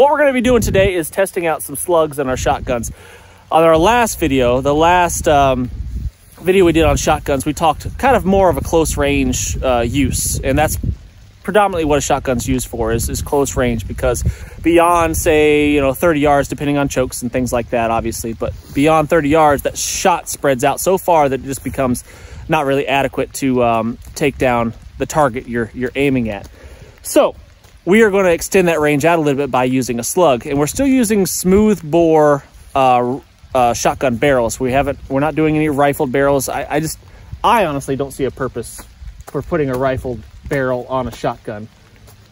what we're going to be doing today is testing out some slugs on our shotguns. On our last video, the last video we did on shotguns, we talked kind of more of a close range use, and that's predominantly what a shotgun's used for is close range, because beyond, say, 30 yards, depending on chokes and things like that, obviously, but beyond 30 yards, that shot spreads out so far that it just becomes not really adequate to take down the target you're aiming at. So we are going to extend that range out a little bit by using a slug, and we're still using smooth bore shotgun barrels. We're not doing any rifled barrels. I honestly don't see a purpose for putting a rifled barrel on a shotgun.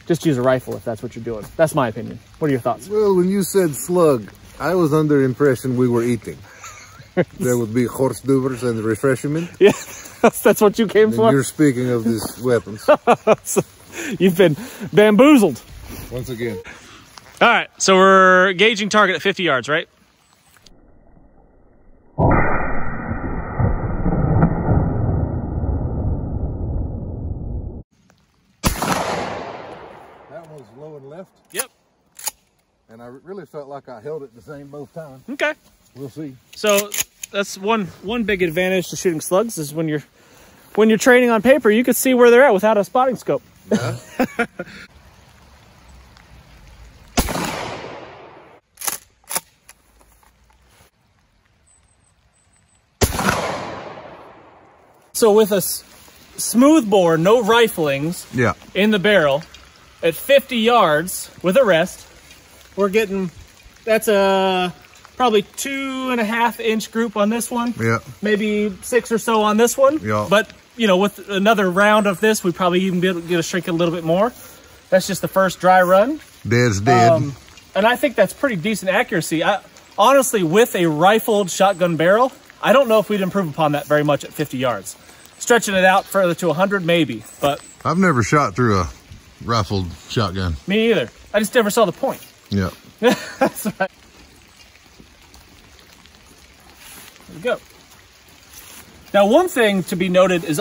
Just use a rifle if that's what you're doing. That's my opinion. What are your thoughts? Well, when you said slug, I was under the impression we were eating. There would be horseduvers and refreshment. Yeah, that's what you came for? You're speaking of these weapons. So you've been bamboozled. Once again. All right, so we're gauging target at 50 yards, right? Yep. And I really felt like I held it the same both times. Okay. We'll see. So that's one big advantage to shooting slugs is when you're training on paper, you can see where they're at without a spotting scope. Yeah. So with a smooth bore, no riflings, yeah, in the barrel, at 50 yards with a rest, we're getting, that's a probably 2.5 inch group on this one. Yeah. Maybe 6 or so on this one. Yeah. But, with another round of this, we'd probably even be able to get a shrink a little bit more. That's just the first dry run. Dead's dead. And I think that's pretty decent accuracy. Honestly, with a rifled shotgun barrel, I don't know if we'd improve upon that very much at 50 yards. Stretching it out further to 100, maybe. But I've never shot through a rifled shotgun. Me either. I just never saw the point. Yeah. That's right. There we go. Now, one thing to be noted is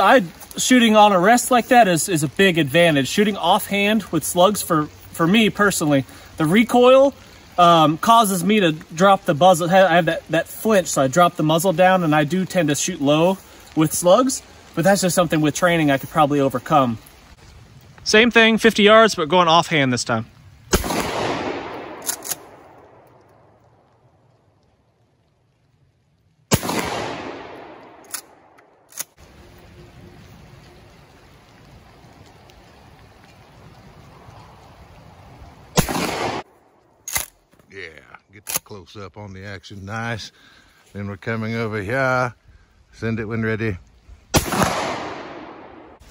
shooting on a rest like that is a big advantage. Shooting offhand with slugs, for me personally, the recoil causes me to drop the muzzle. I have that flinch, so I drop the muzzle down, and I do tend to shoot low with slugs, but that's just something with training I could probably overcome. Same thing, 50 yards, but going offhand this time. Yeah, get that close up on the action, nice. Then we're coming over here, send it when ready.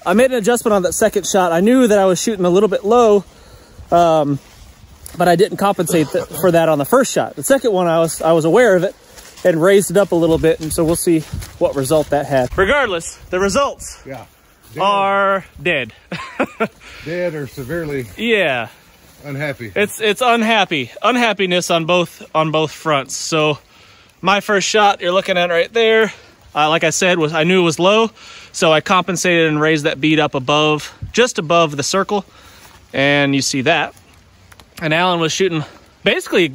I made an adjustment on that second shot. I knew that I was shooting a little bit low, but I didn't compensate for that on the first shot. The second one, I was aware of it and raised it up a little bit, and so we'll see what result that had. Regardless, the results, yeah, are dead. Dead or severely, yeah, unhappy. It's unhappy. Unhappiness on both fronts. So my first shot you're looking at right there, like I said, I knew it was low, so I compensated and raised that bead up just above the circle, and you see that. And Alan was shooting basically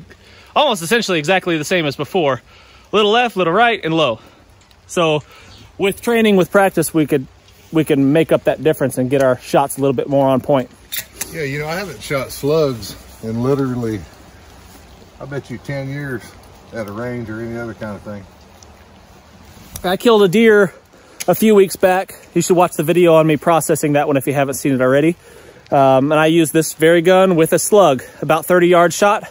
almost essentially exactly the same as before. Little left, little right, and low. So with training, with practice, we can make up that difference and get our shots a little bit more on point. Yeah, I haven't shot slugs in literally, I bet you 10 years at a range or any other kind of thing. I killed a deer a few weeks back. You should watch the video on me processing that one if you haven't seen it already. And I used this very gun with a slug, about 30-yard shot,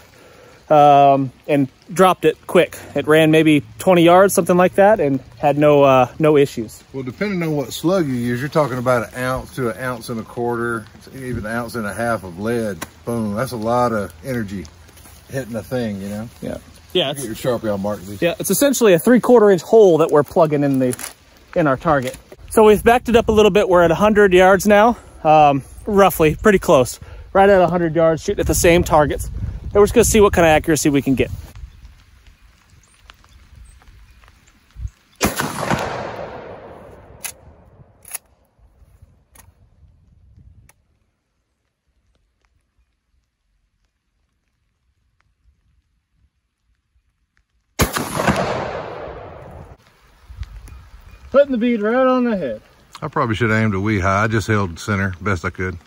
and dropped it quick. It ran maybe 20 yards, something like that, and had no issues. Well, depending on what slug you use, you're talking about 1 ounce to 1.25 ounces, even 1.5 ounces of lead. Boom, that's a lot of energy hitting a thing, Yeah. Yeah, get your Sharpie on Mark. Yeah, it's essentially a 3/4 inch hole that we're plugging in our target. So we've backed it up a little bit. We're at 100 yards now, roughly, pretty close. Right at 100 yards, shooting at the same targets. And we're just gonna see what kind of accuracy we can get. Putting the bead right on the head. I probably should have aimed a wee high. I just held center best I could.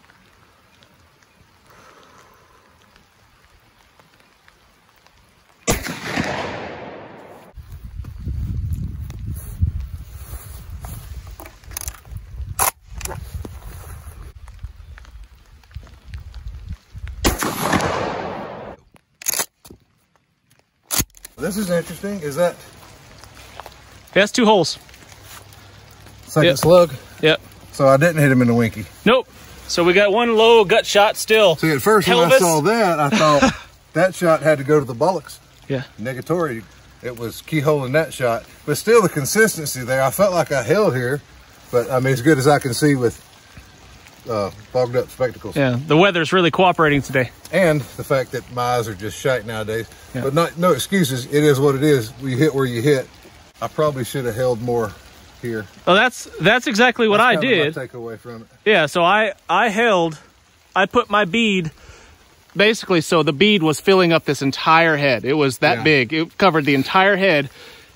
This is interesting. Is that? Yeah, that's two holes. Second slug? Yep. So I didn't hit him in the winky. Nope. So we got one low gut shot still. See, at first when I saw that, I thought that shot had to go to the bullocks. Yeah. Negatory. It was keyholing that shot. But still the consistency there. I felt like I held here. But, I mean, as good as I can see with fogged up spectacles. Yeah, the weather's really cooperating today. And the fact that my eyes are just shite nowadays. Yeah. But no excuses. It is what it is. You hit where you hit. I probably should have held more. Here. Oh, that's exactly what I did. Take away from it. Yeah, so I put my bead basically, so the bead was filling up this entire head. It was that big. It covered the entire head,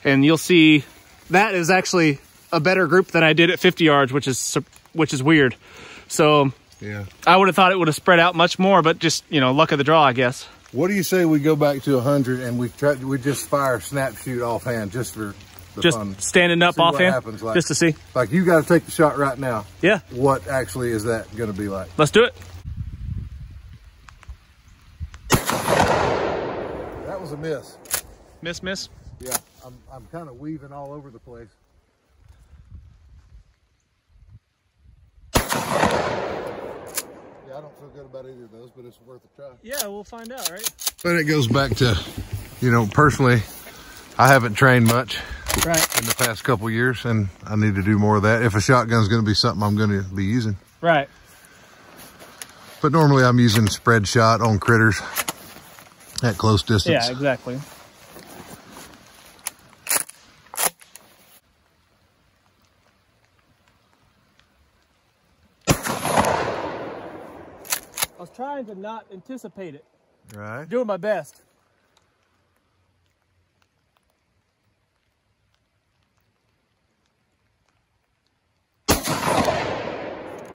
and you'll see that is actually a better group than I did at 50 yards, which is weird. So yeah, I would have thought it would have spread out much more, but just, you know, luck of the draw, I guess. What do you say we go back to 100 and we just fire snap shoot offhand just for? Just standing up off him, like, just to see. Like, you got to take the shot right now. Yeah. What actually is that going to be like? Let's do it. That was a miss. Miss? Yeah, I'm kind of weaving all over the place. Yeah, I don't feel good about either of those, but it's worth a try. Yeah, we'll find out, right? But it goes back to, you know, personally, I haven't trained much. Right. In the past couple years, and I need to do more of that if a shotgun's going to be something I'm going to be using. Right. But normally I'm using spread shot on critters at close distance. Yeah, exactly. I was trying to not anticipate it. Right. Doing my best.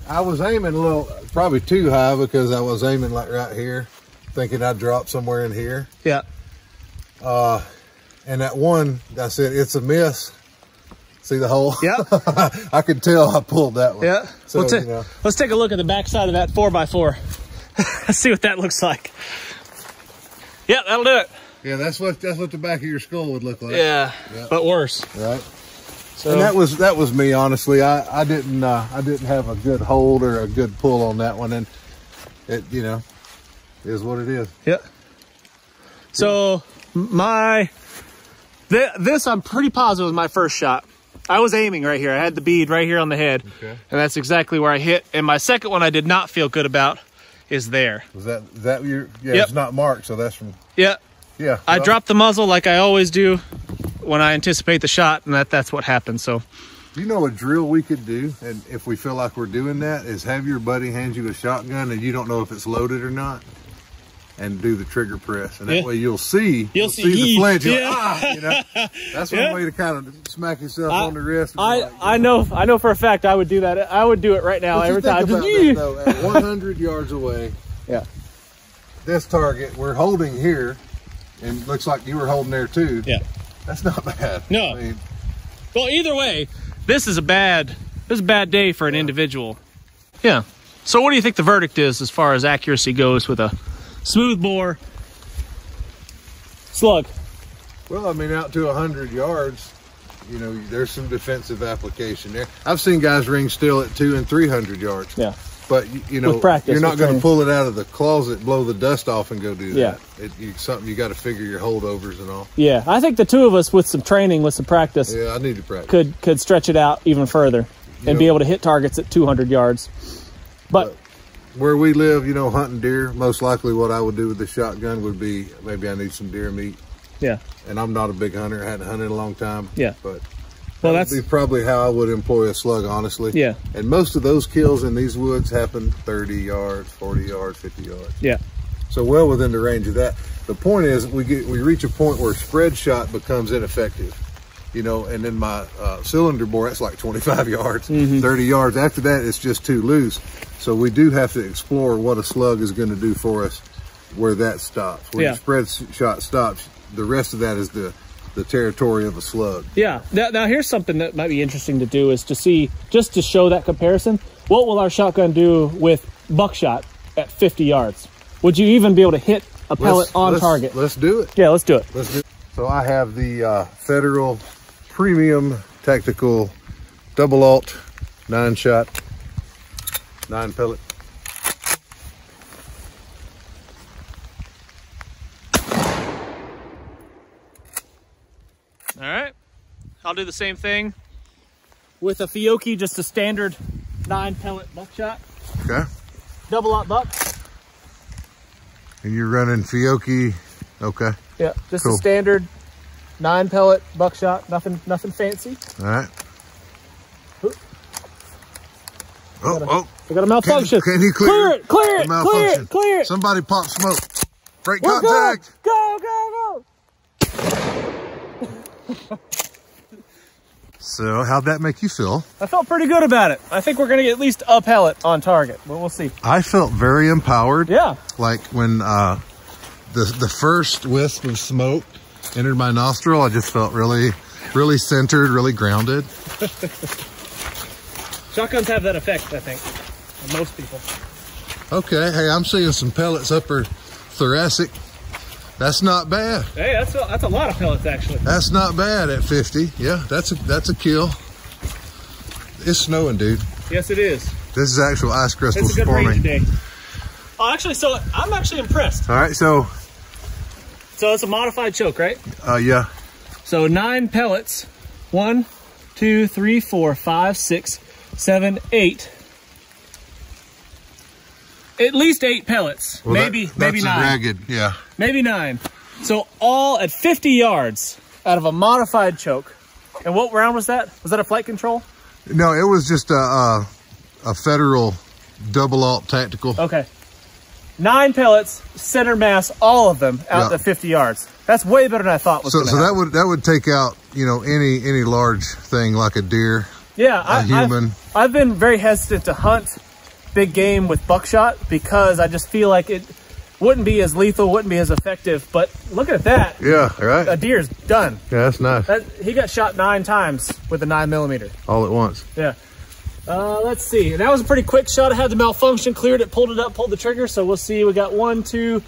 I was aiming a little, probably too high, because I was aiming like right here, thinking I'd drop somewhere in here. Yeah. And that one, I said, it's a miss. See the hole? Yeah. I could tell I pulled that one. Yeah. So, let's take a look at the backside of that 4x4. Let's see what that looks like. Yeah, that'll do it. Yeah, that's what the back of your skull would look like. Yeah, yeah. But worse. Right. So, and that was me, honestly. I didn't have a good hold or a good pull on that one, and it, you know, is what it is. Yeah. So this I'm pretty positive was my first shot. I was aiming right here. I had the bead right here on the head, okay, and that's exactly where I hit. And my second one I did not feel good about is there. Was that your? Yeah, yep. It's not marked, so that's from. Yeah. Yeah. I dropped the muzzle like I always do when I anticipate the shot, and that's what happened. So, you know, a drill we could do, and if we feel like we're doing that, is have your buddy hand you a shotgun and you don't know if it's loaded or not, and do the trigger press, and that way you'll see the flinch. Yeah. You know, that's one way to kind of smack yourself on the wrist. I know for a fact I would do that. I would do it right now every time. That, though, at 100 yards away, yeah, this target we're holding here, and it looks like you were holding there too. Yeah. That's not bad. No. I mean, well, either way, this is a bad day for an individual. Yeah. So what do you think the verdict is as far as accuracy goes with a smooth bore slug? Well, I mean, out to 100 yards, you know, there's some defensive application there. I've seen guys ring still at 200 and 300 yards. Yeah. But, you know, you're not going to pull it out of the closet, blow the dust off, and go do that. Yeah. It's something you got to figure your holdovers and all. Yeah, I think the two of us with some training, with some practice, yeah, I need to practice, could stretch it out even further and be able to hit targets at 200 yards. But where we live, you know, hunting deer, most likely what I would do with the shotgun would be maybe I need some deer meat. Yeah. And I'm not a big hunter. I hadn't hunted in a long time. Yeah. But... well, that's probably how I would employ a slug, honestly. Yeah. And most of those kills in these woods happen 30 yards, 40 yards, 50 yards. Yeah. So well within the range of that. The point is we reach a point where spread shot becomes ineffective. you know, and then my cylinder bore, that's like 25 yards, 30 yards. After that, it's just too loose. So we do have to explore what a slug is going to do for us where that stops. When the spread shot stops, the rest of that is the territory of a slug. Yeah. Now here's something that might be interesting to do is to see, just to show that comparison, what will our shotgun do with buckshot at 50 yards? Would you even be able to hit a pellet on target? Let's do it. Yeah, let's do it. Let's do it. So I have the Federal Premium Tactical Double Alt 9-shot, 9-pellet. All right, I'll do the same thing with a Fiocchi, just a standard 9-pellet buckshot. Okay. Double alt buck. And you're running Fiocchi, okay. Yeah, just a standard 9-pellet buckshot, nothing fancy. All right. Oop. Oh. I got a malfunction. Can he clear it? Somebody pop smoke. Break contact. Go. So how'd that make you feel? I felt pretty good about it. I think we're going to get at least a pellet on target, but we'll see. I felt very empowered. Yeah. Like when the first wisp of smoke entered my nostril, I just felt really, really centered, really grounded. Shotguns have that effect, I think, on most people. Okay. Hey, I'm seeing some pellets upper thoracic. That's not bad. Hey, that's a lot of pellets, actually. That's not bad at 50. Yeah, that's a kill. It's snowing, dude. Yes, it is. This is actual ice crystals forming. It's a good rainy day. Oh, actually, so I'm actually impressed. All right, so. So it's a modified choke, right? Yeah. So 9 pellets. 1, 2, 3, 4, 5, 6, 7, 8. At least 8 pellets, well, maybe nine. Ragged, yeah. Maybe 9. So all at 50 yards out of a modified choke. And what round was that? Was that a flight control? No, it was just a Federal double alt tactical. Okay. 9 pellets, center mass, all of them out to 50 yards. That's way better than I thought was going to happen. So that would take out, you know, any large thing like a deer. Yeah, a human. I've been very hesitant to hunt big game with buckshot because I just feel like it wouldn't be as lethal, wouldn't be as effective. But look at that. Yeah, right. A deer's done. Yeah, that's nice. He got shot 9 times with a 9mm. All at once. Yeah. Let's see. And that was a pretty quick shot. I had the malfunction, cleared it, pulled it up, pulled the trigger. So we'll see. We got 1, 2,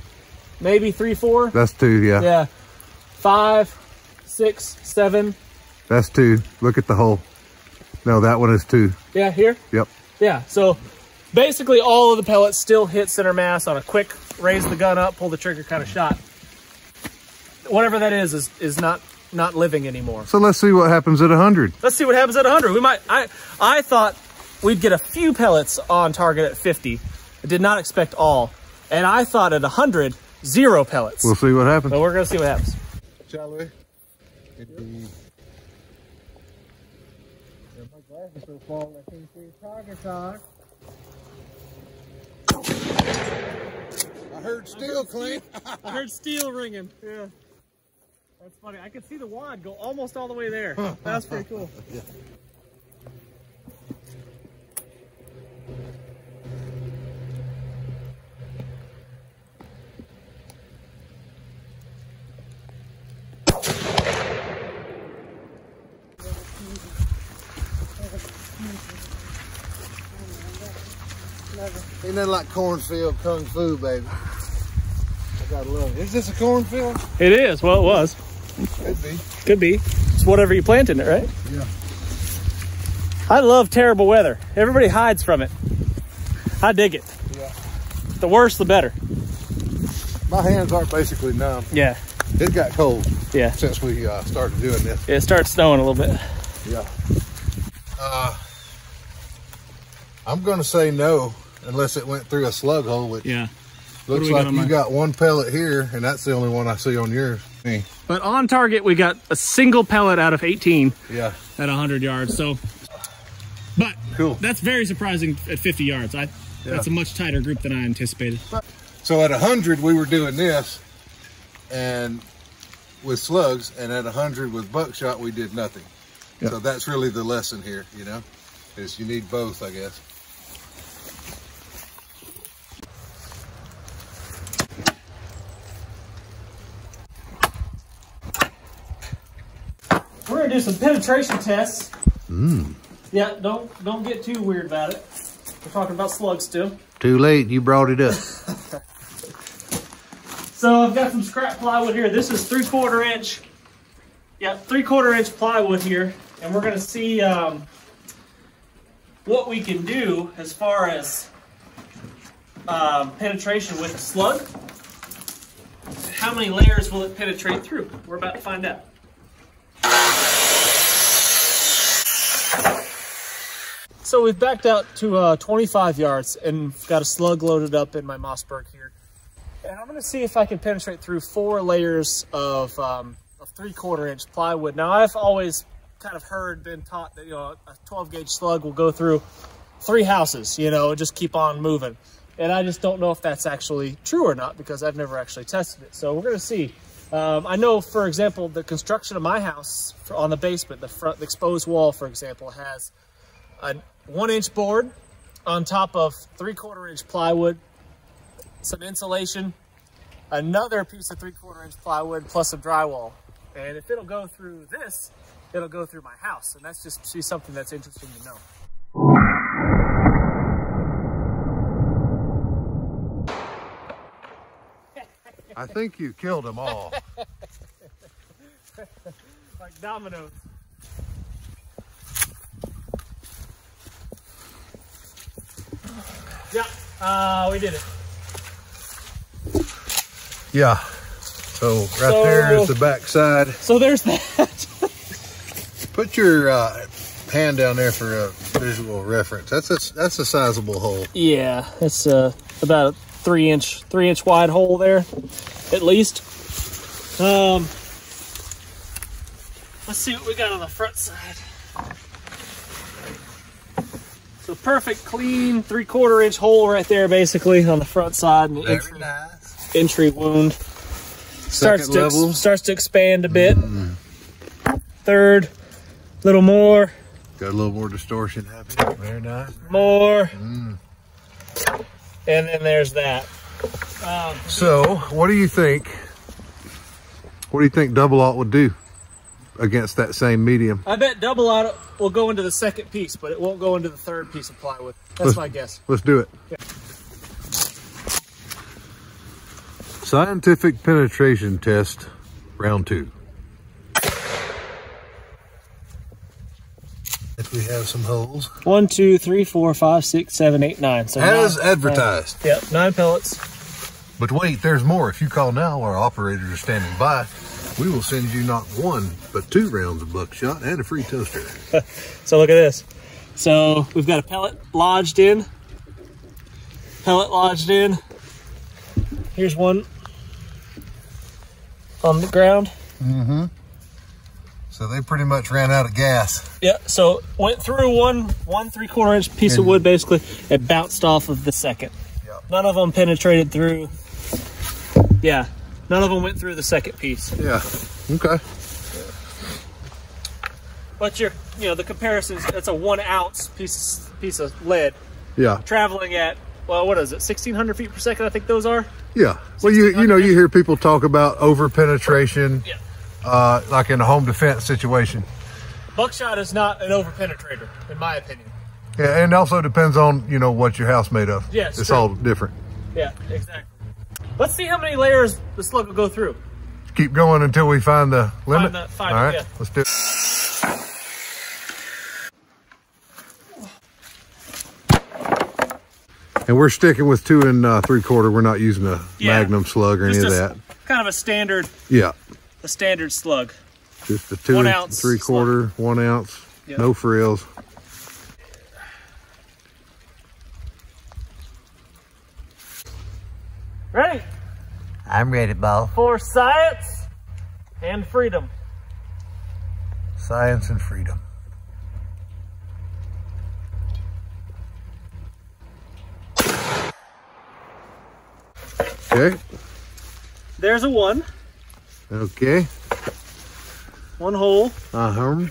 maybe 3, 4. That's 2, yeah. Yeah. 5, 6, 7. That's 2. Look at the hole. No, that one is 2. Yeah, here? Yep. Yeah, so basically all of the pellets still hit center mass on a quick raise the gun up, pull the trigger kind of shot. Whatever that is not living anymore. So let's see what happens at 100. Let's see what happens at 100. We might, I thought we'd get a few pellets on target at 50. I did not expect all. And I thought at 100, 0 pellets. We'll see what happens. So we're going to see what happens. Shall we? Yeah, my glasses are falling. I can't see the targets on. I heard steel clink. I heard steel ringing. Yeah, that's funny. I could see the wad go almost all the way there. That's pretty cool. Yeah. Ain't nothing like cornfield kung fu, baby. I gotta love it. Is this a cornfield? It is. Well, it was. Could be. Could be. It's whatever you plant in it, right? Yeah. I love terrible weather. Everybody hides from it. I dig it. Yeah. The worse, the better. My hands are basically numb. Yeah. It got cold. Yeah. Since we started doing this. Yeah, it started snowing a little bit. Yeah. I'm going to say no, unless it went through a slug hole, which looks like you got 1 pellet here, and that's the only one I see on yours. But on target, we got a single pellet out of 18 at 100 yards. So, but cool. That's very surprising at 50 yards. That's a much tighter group than I anticipated. So at 100, we were doing this, and with slugs, and at 100 with buckshot, we did nothing. Yeah. So that's really the lesson here, you know, is you need both, I guess. We're gonna do some penetration tests. Yeah, don't get too weird about it. We're talking about slugs still. Too late, you brought it up. So I've got some scrap plywood here. This is 3/4 inch. Yeah, 3/4 inch plywood here, and we're gonna see what we can do as far as penetration with a slug. How many layers will it penetrate through? We're about to find out. So we've backed out to 25 yards and got a slug loaded up in my Mossberg here. And I'm gonna see if I can penetrate through 4 layers of 3/4 inch plywood. Now I've always kind of been taught that, you know, a 12 gauge slug will go through 3 houses, you know, and just keep on moving. And I just don't know if that's actually true or not because I've never actually tested it. So we're gonna see. I know, for example, the construction of my house on the basement, the front, the exposed wall, for example, has a 1 inch board on top of 3/4 inch plywood, some insulation, another piece of 3/4 inch plywood, plus some drywall. And if it'll go through this, it'll go through my house. And that's just something that's interesting to know. I think you killed them all. Like dominoes. Yeah, we did it. Yeah, so there is the back side. So there's that. Put your hand down there for a visual reference. That's a sizable hole. Yeah, it's about a 3 inch wide hole there, at least. Let's see what we got on the front side. So perfect, clean 3/4 inch hole right there, basically on the front side. And very nice. Entry wound starts to expand a bit. Third, little more. Got a little more distortion happening. Very nice. More. And then there's that. So, what do you think? What do you think double-aught would do against that same medium? I bet double-aught will go into the second piece, but it won't go into the third piece of plywood. That's my guess. Let's do it. Yeah. Scientific penetration test, round 2. If we have some holes. 1, 2, 3, 4, 5, 6, 7, 8, 9. So as advertised. Yep, 9 pellets. But wait, there's more. If you call now, our operators are standing by. We will send you not 1, but 2 rounds of buckshot and a free toaster. So look at this. So we've got a pellet lodged in. Pellet lodged in. Here's one on the ground. So they pretty much ran out of gas. Yeah, so went through one 3/4 inch piece of wood, basically, and bounced off of the second. Yep. None of them penetrated through. Yeah, none of them went through the second piece. Yeah, okay. But you're, you know, the comparison is it's a 1 ounce piece of lead. Yeah. Traveling at, well, what is it, 1,600 feet per second, I think those are? Yeah. Well, you know, you hear people talk about over-penetration, like in a home defense situation. Buckshot is not an over-penetrator, in my opinion. Yeah, and also depends on, you know, what your house made of. Yes, it's all different. Yeah, exactly. Let's see how many layers the slug will go through. Keep going until we find the limit. All right, yeah. Let's do it. And we're sticking with 2 and 3/4. We're not using a magnum slug or any of that. Kind of a standard. Yeah. A standard slug. Just the 2 and 3/4, slug. 1 ounce, no frills. Ready? I'm ready, Bo. For science and freedom. Science and freedom. Okay. There's a 1. Okay. One hole. Uh-huh.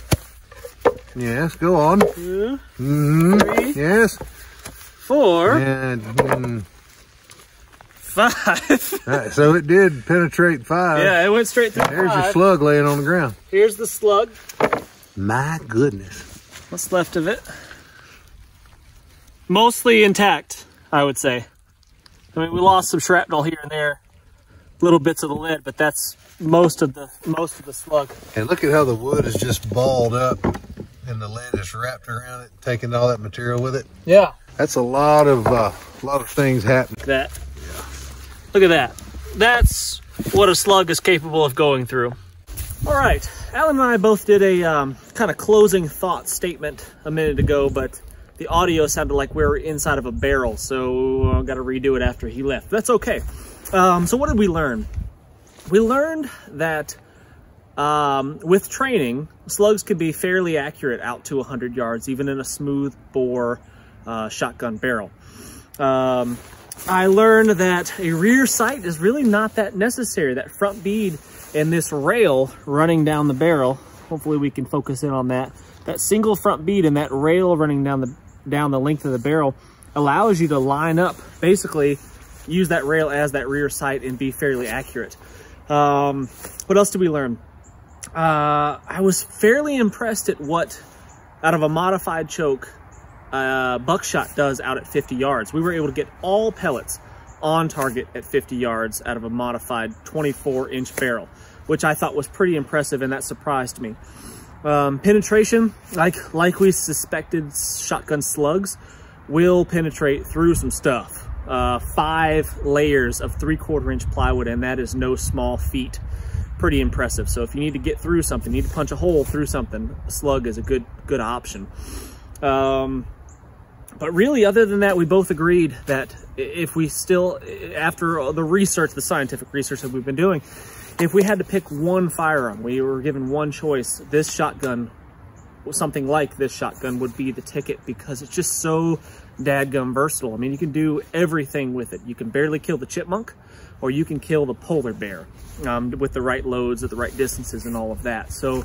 Yes, go on. 2. Mm-hmm. 3. Yes. 4. And 5. Right, so it did penetrate 5. Yeah, it went straight through. There's 5. Your slug laying on the ground. Here's the slug. My goodness. What's left of it? Mostly intact, I would say. I mean, we lost some shrapnel here and there, little bits of the lid, but that's most of the slug. And look at how the wood is just balled up and the lid is wrapped around it, taking all that material with it. Yeah. That's a lot of things happening. That. Yeah. Look at that. That's what a slug is capable of going through. All right, Alan and I both did a kind of closing thought statement a minute ago, but the audio sounded like we were inside of a barrel, so I got to redo it after he left. That's okay. So what did we learn? We learned that with training, slugs could be fairly accurate out to 100 yards, even in a smooth bore shotgun barrel. I learned that a rear sight is really not that necessary. That front bead and this rail running down the barrel, hopefully we can focus in on that. That single front bead and that rail running down the length of the barrel allows you to line up, basically use that rail as that rear sight and be fairly accurate. What else did we learn? I was fairly impressed at what, out of a modified choke, buckshot does out at 50 yards. We were able to get all pellets on target at 50 yards out of a modified 24-inch barrel, which I thought was pretty impressive, and that surprised me. Penetration, like we suspected, shotgun slugs will penetrate through some stuff. 5 layers of 3/4-inch plywood, and that is no small feat. Pretty impressive. So if you need to get through something, you need to punch a hole through something, a slug is a good option. But really, other than that, we both agreed that if we still, after the research, the scientific research that we've been doing, if we had to pick one firearm, we were given one choice, this shotgun, something like this shotgun would be the ticket, because it's just so dadgum versatile. I mean, you can do everything with it. You can barely kill the chipmunk, or you can kill the polar bear with the right loads at the right distances and all of that. So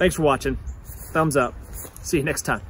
thanks for watching. Thumbs up. See you next time.